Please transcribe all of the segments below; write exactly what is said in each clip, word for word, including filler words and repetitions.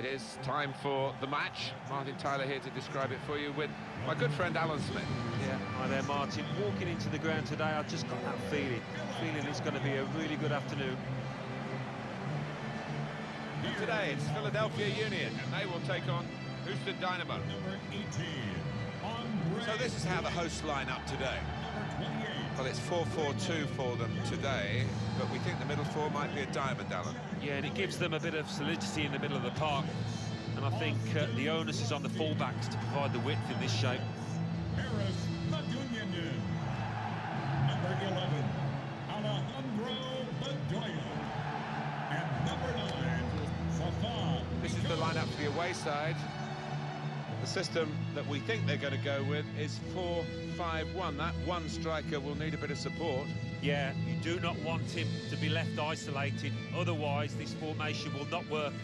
It is time for the match. Martin Tyler here to describe it for you with my good friend Alan Smith. Yeah, hi there, Martin. Walking into the ground today, I've just got that feeling. Feeling it's going to be a really good afternoon. Today, it's Philadelphia Union, and they will take on Houston Dynamo. Number eighteen, so this is how the hosts line up today. Well, it's four four two for them today, but we think the middle four might be a diamond, Alan. Yeah, and it gives them a bit of solidity in the middle of the park, and I think uh, the onus is on the fullbacks to provide the width in this shape. Harris, the Union, number eleven, Alejandro Bedoya, and number nine, Fafa. This is the lineup for the away side. The system that we think they're going to go with is four five one. That one striker will need a bit of support. Yeah, you do not want him to be left isolated, otherwise this formation will not work.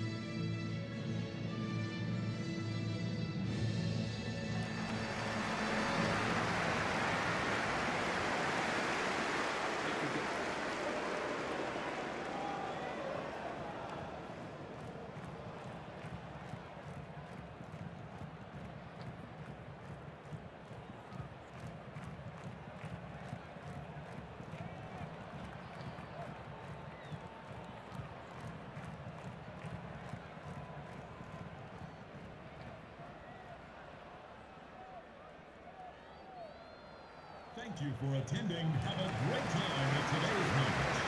Thank you for attending. Have a great time at today's match.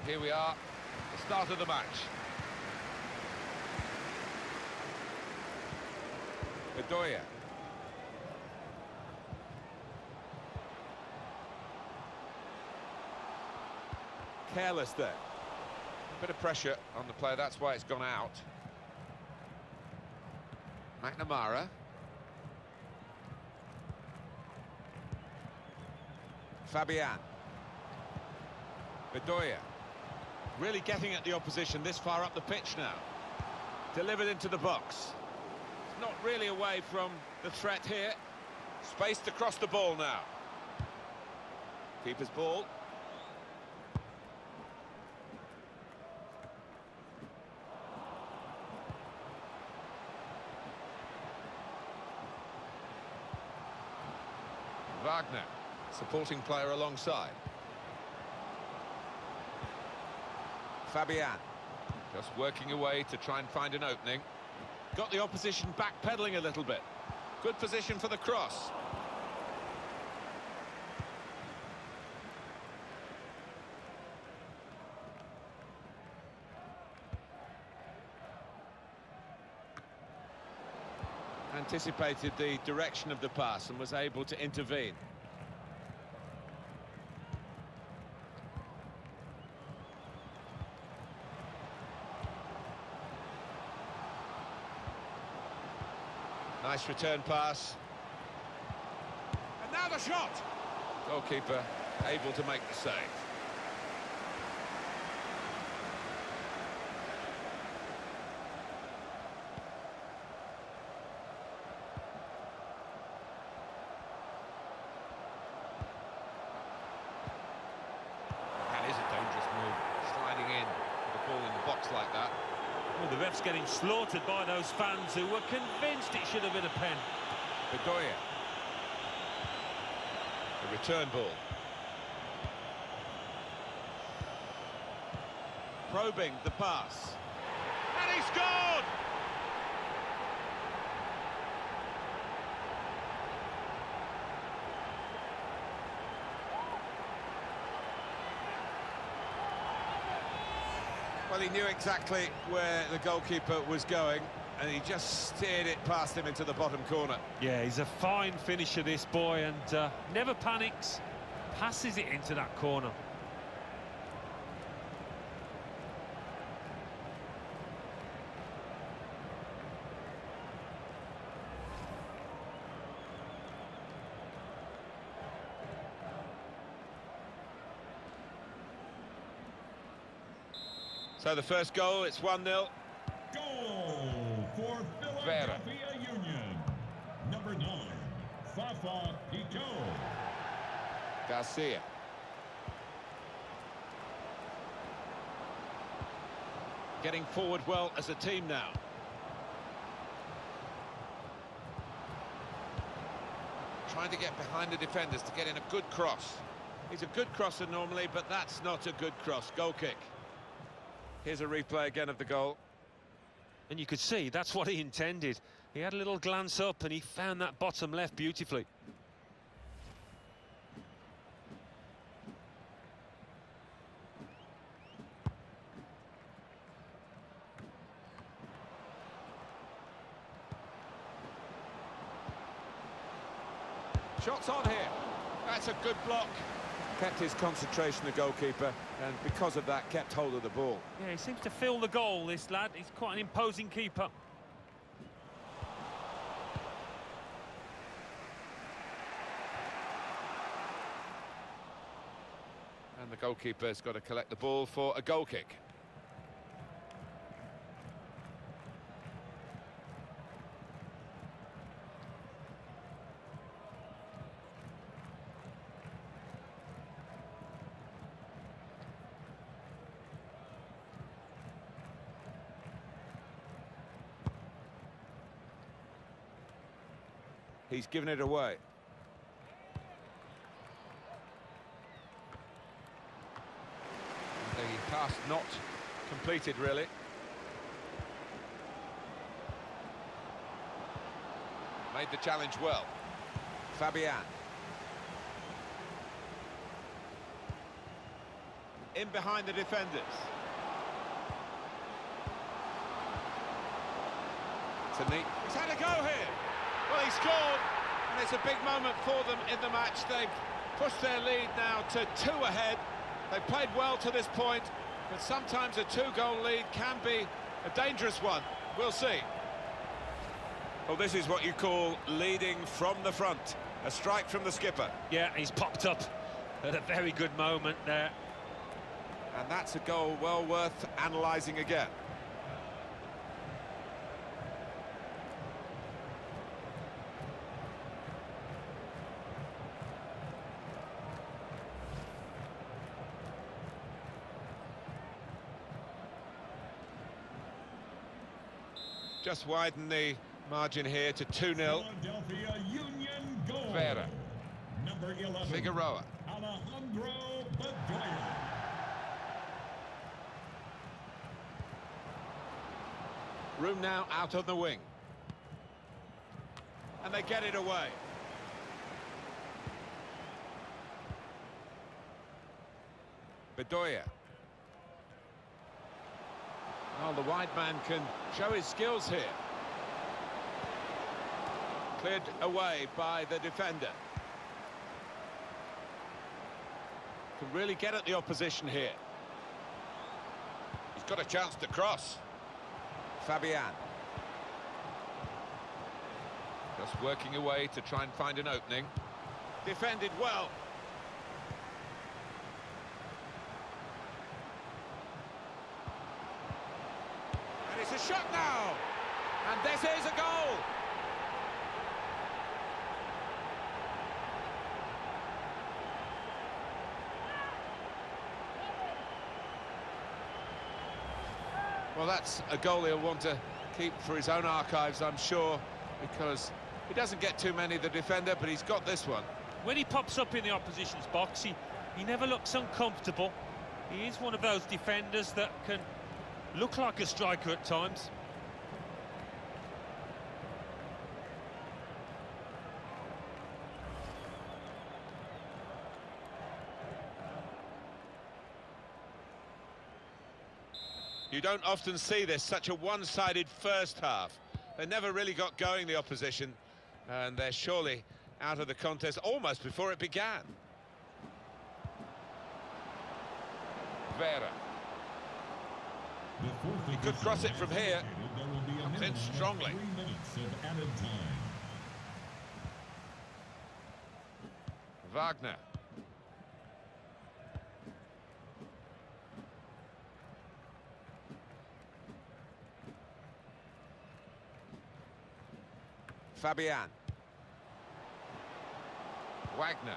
And here we are, the start of the match. Bedoya. Careless there. A bit of pressure on the player, that's why it's gone out. McNamara. Fabian. Bedoya. Really getting at the opposition this far up the pitch now. Delivered into the box. It's not really away from the threat here. Space to cross the ball now. Keeper's ball. Wagner, supporting player alongside. Fabian, just working away to try and find an opening. Got the opposition backpedaling a little bit. Good position for the cross. Anticipated the direction of the pass and was able to intervene. Nice return pass. And now the shot! Goalkeeper able to make the save. Like that. Well, the ref's getting slaughtered by those fans who were convinced it should have been a pen. Bedoya. The return ball. Probing the pass. And he scored! Well, he knew exactly where the goalkeeper was going, and he just steered it past him into the bottom corner. Yeah, he's a fine finisher, this boy, and uh, never panics, passes it into that corner. So the first goal, it's one nil. Goal for Vera. Number nine, Fafa Picault. Garcia. Getting forward well as a team now. Trying to get behind the defenders to get in a good cross. He's a good crosser normally, but that's not a good cross. Goal kick. Here's a replay again of the goal. And you could see that's what he intended. He had a little glance up and he found that bottom left beautifully. Shots on here. That's a good block. Kept his concentration, the goalkeeper, and because of that, kept hold of the ball. Yeah, he seems to feel the goal, this lad. He's quite an imposing keeper. And the goalkeeper's got to collect the ball for a goal kick. He's given it away. The pass not completed, really. Made the challenge well. Fabian. In behind the defenders. It's a neat... He's had a go here! Well, he scored, and it's a big moment for them in the match. They've pushed their lead now to two ahead. They've played well to this point, but sometimes a two-goal lead can be a dangerous one. We'll see. Well, this is what you call leading from the front. A strike from the skipper. Yeah, he's popped up at a very good moment there. And that's a goal well worth analysing again. Just widen the margin here to two nil. Philadelphia Union goal. Vera. Number eleven. Figueroa. Alejandro Bedoya. Room now out on the wing. And they get it away. Bedoya. Well, the wide man can show his skills here. Cleared away by the defender. Can really get at the opposition here. He's got a chance to cross. Fabian. Just working away to try and find an opening. Defended well. It's a shot now, and this is a goal. Well, that's a goal he'll want to keep for his own archives, I'm sure, because he doesn't get too many, the defender, but he's got this one. When he pops up in the opposition's box, he, he never looks uncomfortable. He is one of those defenders that can... look like a striker at times. You don't often see this, such a one-sided first half. They never really got going, the opposition, and they're surely out of the contest almost before it began. Vera. He could cross it from here. Comes in strongly. Wagner. Fabian. Wagner.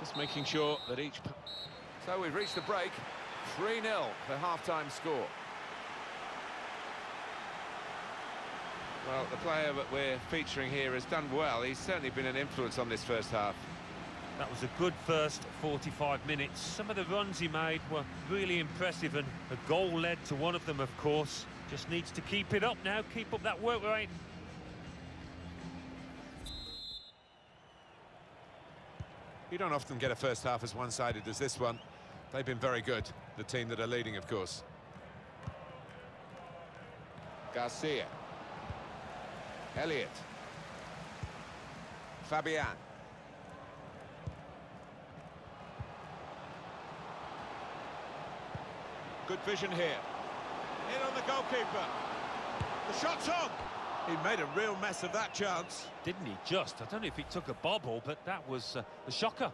Just making sure that each... So we've reached the break. three nil, the half-time score. Well, the player that we're featuring here has done well. He's certainly been an influence on this first half. That was a good first forty-five minutes. Some of the runs he made were really impressive, and a goal led to one of them, of course. Just needs to keep it up now, keep up that work rate. You don't often get a first half as one-sided as this one. They've been very good, the team that are leading, of course. Garcia. Elliott. Fabian. Good vision here. In on the goalkeeper. The shot's on! He made a real mess of that chance. Didn't he just? I don't know if he took a bobble, but that was uh, a shocker.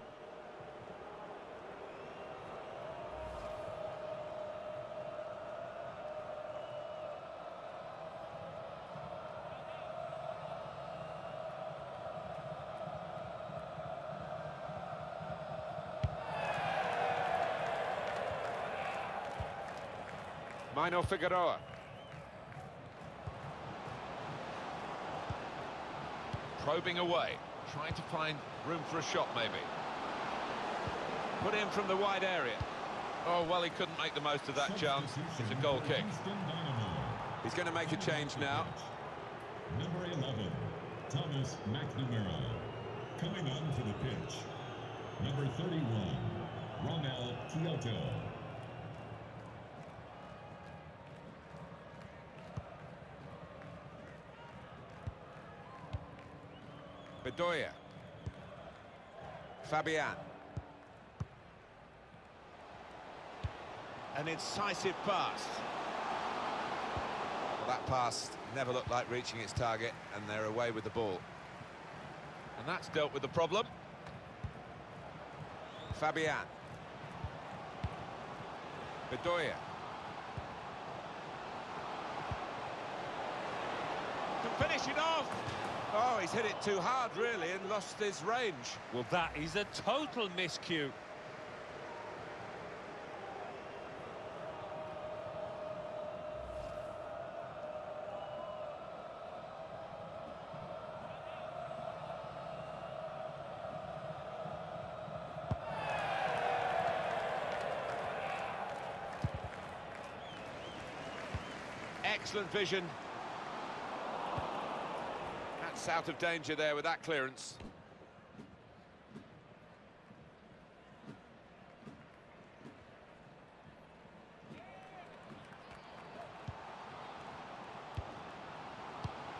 Mayno Figueroa. Probing away, trying to find room for a shot, maybe. Put in from the wide area. Oh, well, he couldn't make the most of that chance. It's a goal kick. He's going to make a change now. Number eleven, Thomas McNamara. Coming on to the pitch, number thirty-one, Romell Quioto. Bedoya. Fabian. An incisive pass. Well, that pass never looked like reaching its target, and they're away with the ball. And that's dealt with the problem. Fabian. Bedoya. Can finish it off! Oh, he's hit it too hard, really, and lost his range. Well, that is a total miscue. Excellent vision. Out of danger there with that clearance.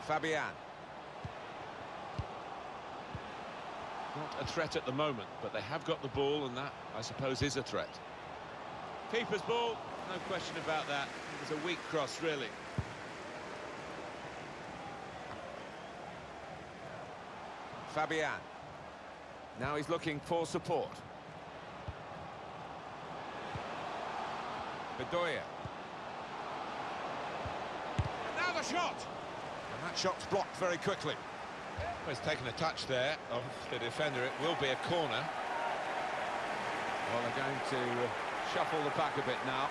Fabian. Not a threat at the moment, but they have got the ball, and that, I suppose, is a threat. Keeper's ball, no question about that. It was a weak cross, really. Fabian. Now he's looking for support. Bedoya. And now the shot! And that shot's blocked very quickly. Well, he's taken a touch there of the defender. It will be a corner. Well, they're going to shuffle the pack a bit now.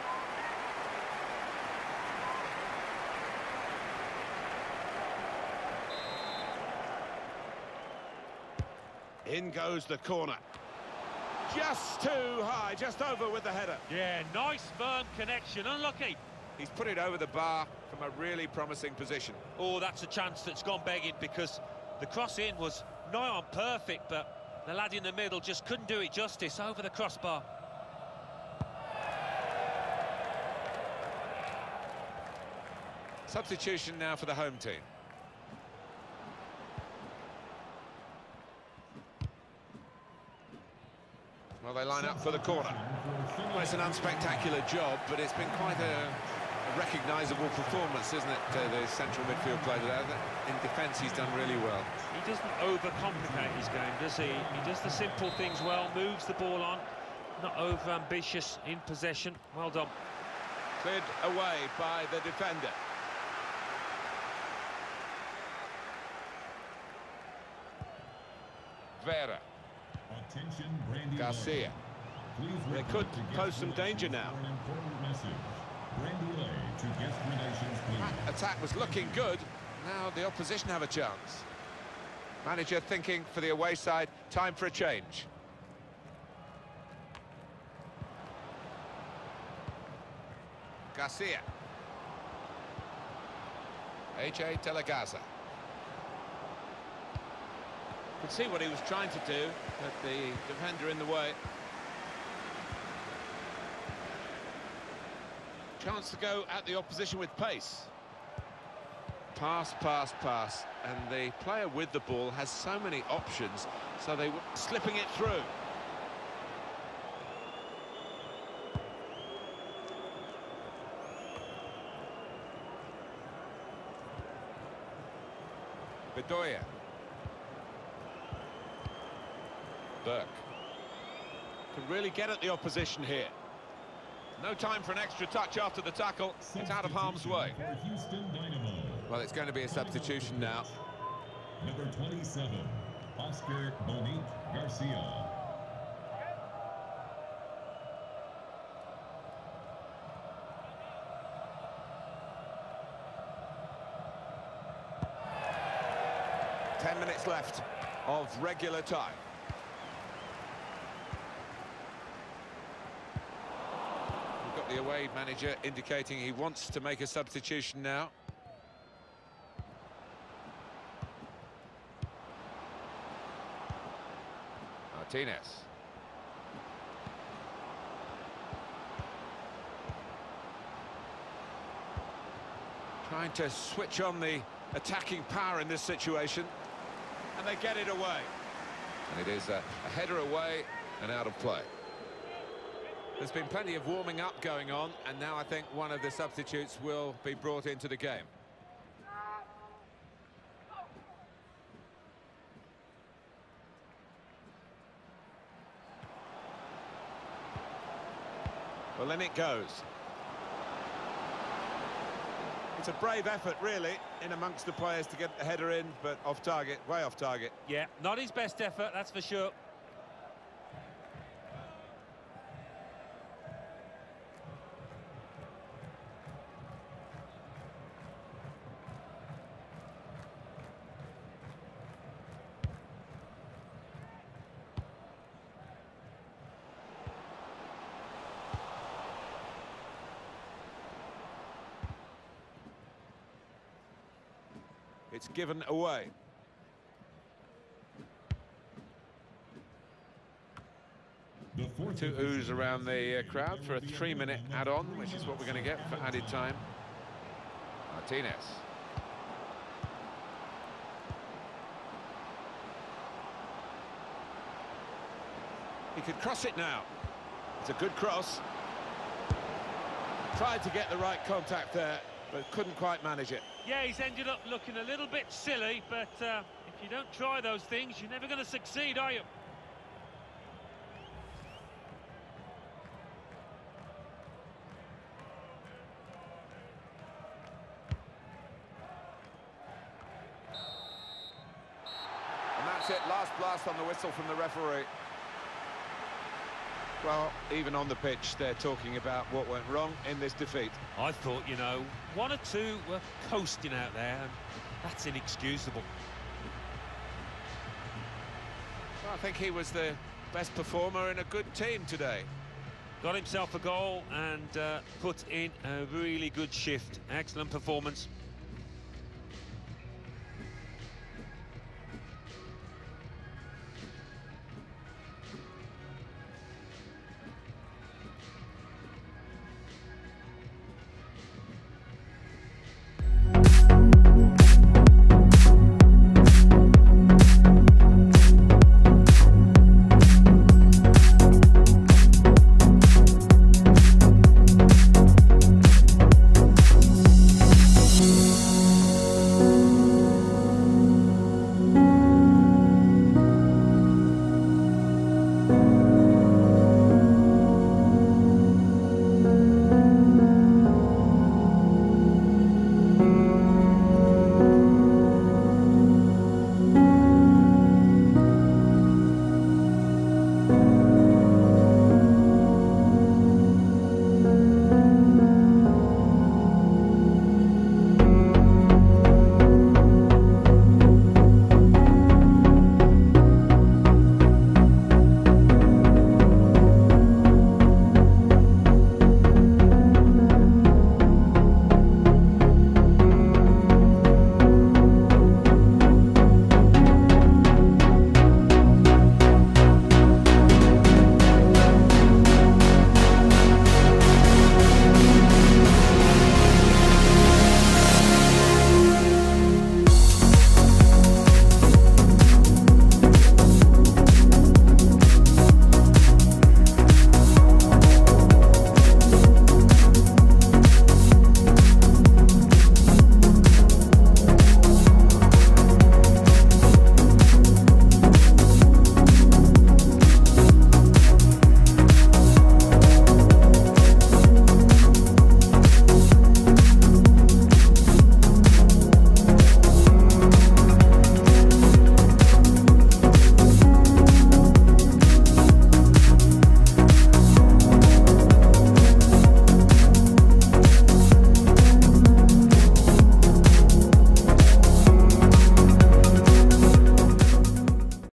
In goes the corner. Just too high, just over with the header. Yeah, nice firm connection, unlucky. He's put it over the bar from a really promising position. Oh, that's a chance that's gone begging, because the cross-in was nigh on perfect, but the lad in the middle just couldn't do it justice over the crossbar. Substitution now for the home team. Well, they line up for the corner. Well, it's an unspectacular job, but it's been quite a, a recognisable performance, isn't it, to the central midfield player there. In defence, he's done really well. He doesn't overcomplicate his game, does he? He does the simple things well, moves the ball on, not over-ambitious in possession. Well done. Cleared away by the defender. Vera. Attention, Brandy Garcia. They could pose some danger now. That attack was looking good. Now the opposition have a chance. Manager thinking for the away side, time for a change. Garcia. A J Telagaza. Could see what he was trying to do, but the defender in the way. Chance to go at the opposition with pace. Pass, pass, pass, and the player with the ball has so many options, so they were slipping it through. Bedoya. Burke. Can really get at the opposition here. No time for an extra touch after the tackle. It's out of harm's way. Well, it's going to be a substitution now. Number twenty-seven, Oscar Bonique Garcia. Ten minutes left of regular time. The away manager indicating he wants to make a substitution now. Martinez. Trying to switch on the attacking power in this situation. And they get it away. And it is a, a header away and out of play. There's been plenty of warming up going on, and now I think one of the substitutes will be brought into the game. Well, then it goes. It's a brave effort, really, in amongst the players to get the header in, but off target, way off target. Yeah, not his best effort, that's for sure. It's given away. Two oohs around the uh, crowd for a three-minute add-on, which is what we're going to get for added time. Martinez. He could cross it now. It's a good cross. Tried to get the right contact there, but couldn't quite manage it. Yeah, he's ended up looking a little bit silly, but uh, if you don't try those things, you're never going to succeed, are you? And that's it, last blast on the whistle from the referee. Well, even on the pitch, they're talking about what went wrong in this defeat. I thought, you know, one or two were coasting out there, and that's inexcusable. Well, I think he was the best performer in a good team today. Got himself a goal and uh, put in a really good shift. Excellent performance.